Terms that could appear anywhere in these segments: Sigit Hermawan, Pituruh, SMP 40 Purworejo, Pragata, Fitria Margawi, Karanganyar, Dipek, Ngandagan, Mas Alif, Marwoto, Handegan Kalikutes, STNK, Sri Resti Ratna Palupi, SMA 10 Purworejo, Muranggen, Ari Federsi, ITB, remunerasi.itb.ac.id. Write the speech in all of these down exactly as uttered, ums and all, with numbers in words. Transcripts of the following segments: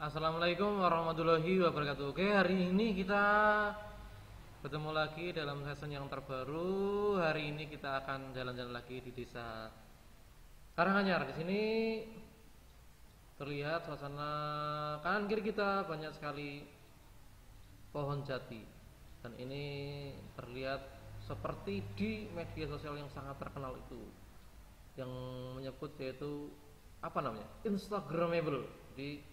Assalamualaikum warahmatullahi wabarakatuh. Oke, hari ini kita bertemu lagi dalam season yang terbaru. Hari ini kita akan jalan-jalan lagi di desa Karanganyar. Di sini terlihat suasana kanan kiri kita banyak sekali pohon jati. Dan ini terlihat seperti di media sosial yang sangat terkenal itu, yang menyebut yaitu apa namanya? Instagramable. Di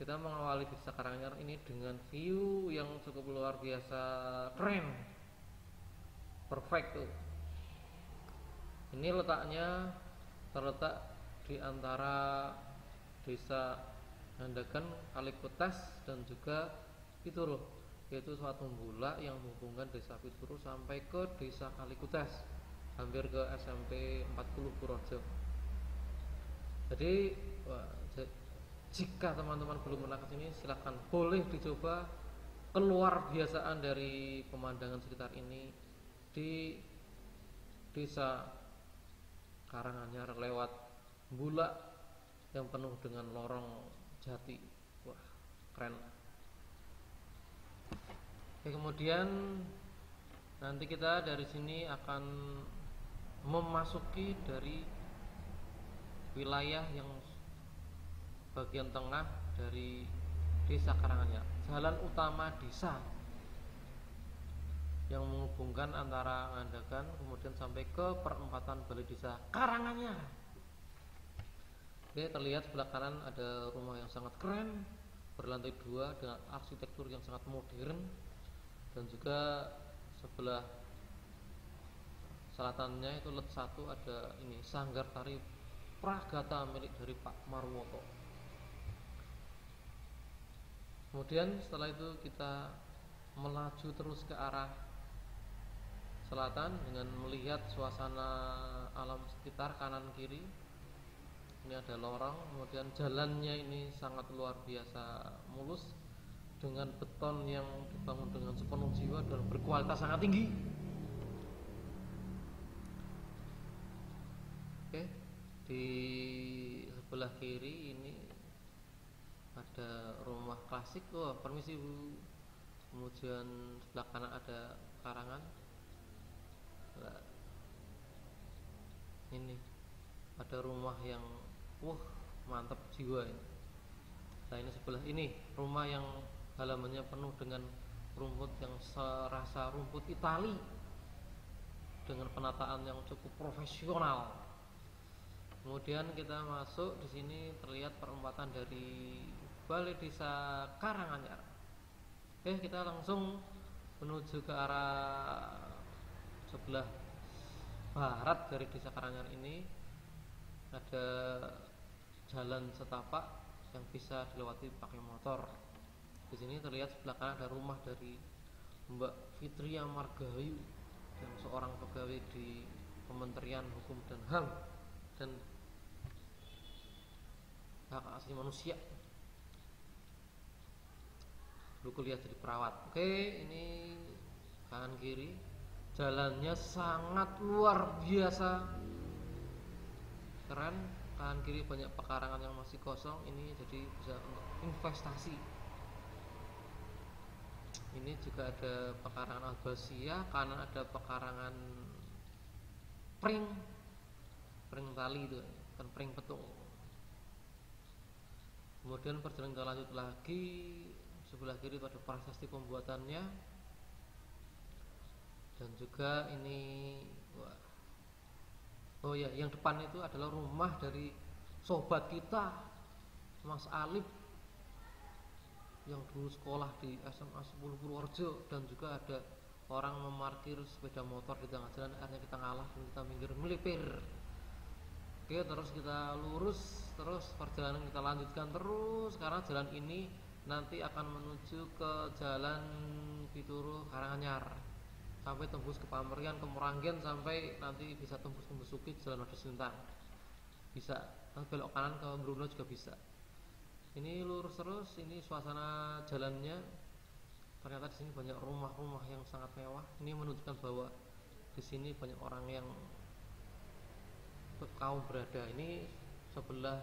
kita mengawali desa Karanganyar ini dengan view yang cukup luar biasa keren, perfect tuh. Ini letaknya terletak di antara desa Handegan, Kalikutes dan juga Pituruh, yaitu suatu bulak yang menghubungkan desa Pituruh sampai ke desa Kalikutes, hampir ke S M P empat puluh Purworejo. Jadi wah, jika teman-teman belum pernah kesini, silahkan boleh dicoba. Keluar biasaan dari pemandangan sekitar ini di desa Karanganyar lewat bulak yang penuh dengan lorong jati. Wah, keren. Oke, kemudian nanti kita dari sini akan memasuki dari wilayah yang bagian tengah dari desa Karanganyar. Jalan utama desa yang menghubungkan antara Ngandagan kemudian sampai ke perempatan balai desa Karanganyar. Oke, terlihat sebelah kanan ada rumah yang sangat keren, berlantai dua dengan arsitektur yang sangat modern, dan juga sebelah selatannya itu lot satu ada ini sanggar tari Pragata milik dari Pak Marwoto. Kemudian setelah itu kita melaju terus ke arah selatan dengan melihat suasana alam sekitar kanan kiri. Ini ada lorong, kemudian jalannya ini sangat luar biasa mulus dengan beton yang dibangun dengan sepenuh jiwa dan berkualitas sangat tinggi. Oke, di sebelah kiri ini ada rumah klasik. Wah, permisi Bu. Kemudian sebelah kanan ada karangan. Nah, ini ada rumah yang wah, mantap jiwa ini. Nah, ini sebelah ini rumah yang halamannya penuh dengan rumput yang serasa rumput Itali, dengan penataan yang cukup profesional. Kemudian kita masuk, di sini terlihat perempatan dari balai desa Karanganyar. Oke, kita langsung menuju ke arah sebelah barat dari desa Karanganyar ini. Ada jalan setapak yang bisa dilewati pakai motor. Di sini terlihat sebelah kanan ada rumah dari Mbak Fitria Margawi, yang seorang pegawai di Kementerian Hukum dan H A M dan hak asli manusia. Lu kuliah jadi perawat. Oke, ini kanan kiri jalannya sangat luar biasa keren. Kanan kiri banyak pekarangan yang masih kosong, ini jadi bisa untuk investasi. Ini juga ada pekarangan albasia, kanan ada pekarangan pring pring tali itu kan, pring petung. Kemudian perjalanan kita lanjut lagi. Sebelah kiri pada prasasti pembuatannya, dan juga ini wah. Oh ya, yang depan itu adalah rumah dari sobat kita Mas Alif yang dulu sekolah di S M A sepuluh Purworejo, dan juga ada orang memarkir sepeda motor di tengah jalan, akhirnya kita ngalah dan kita minggir melipir. Oke, terus kita lurus terus, perjalanan kita lanjutkan terus karena jalan ini nanti akan menuju ke jalan Pituruh Karanganyar sampai tembus ke Pamerian, ke Muranggen, sampai nanti bisa tembus ke Besuki, jalan Wadas Lintang bisa, nah, belok kanan ke Bruno juga bisa. Ini lurus terus. Ini suasana jalannya, ternyata di sini banyak rumah-rumah yang sangat mewah. Ini menunjukkan bahwa di sini banyak orang yang kaum berada. Ini sebelah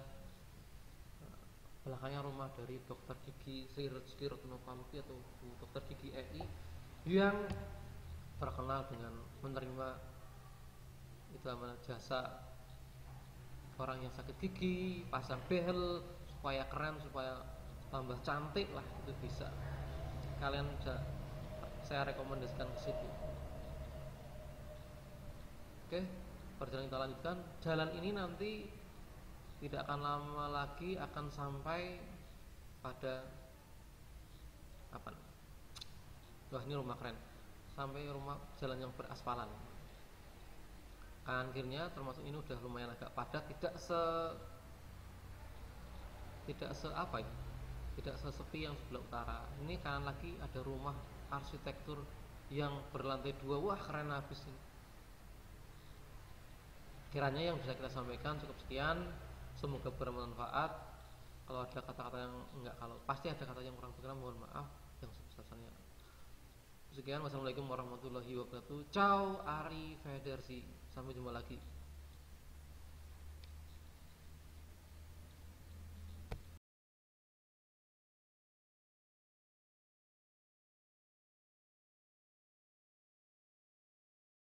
belakangnya rumah dari dokter gigi Sri Resti Ratna Palupi atau dokter gigi E I yang terkenal dengan menerima itu namanya jasa orang yang sakit gigi, pasang behel supaya keren, supaya tambah cantik lah, itu bisa kalian bisa, saya rekomendasikan ke situ. Oke, perjalanan kita lanjutkan. Jalan ini nanti tidak akan lama lagi akan sampai pada apa? Wah, ini rumah keren. Sampai rumah jalan yang beraspalan. Kanan kirinya termasuk ini udah lumayan agak padat, tidak se tidak se apa ya? Tidak sesepi yang sebelah utara. Ini kanan lagi ada rumah arsitektur yang berlantai dua. Wah, keren habis ini. Kiranya yang bisa kita sampaikan cukup sekian. Semoga bermanfaat. Kalau ada kata-kata yang enggak, kalau pasti ada kata yang kurang berkenan, mohon maaf yang sebesar-besarnya. Sekian, wassalamualaikum warahmatullahi wabarakatuh. Ciao, Ari Federsi. Sampai jumpa lagi.